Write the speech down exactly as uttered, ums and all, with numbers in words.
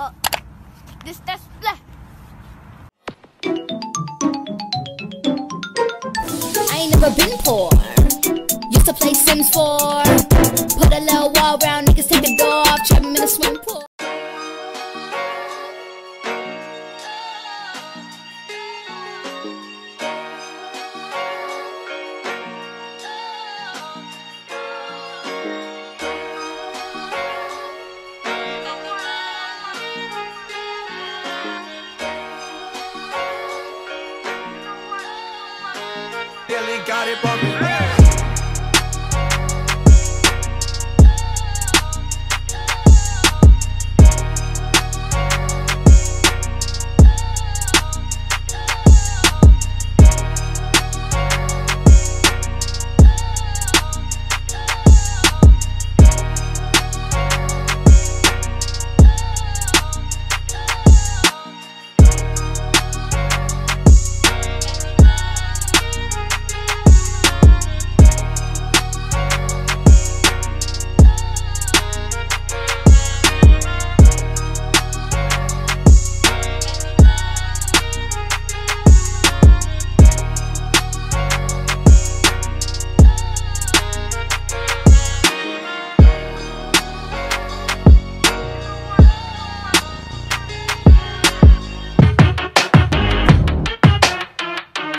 Oh, this does blah. I ain't never been poor. Used to play Sims four. Put a little wall round, niggas take the door off, trap them in a swimming pool. Got it bumping.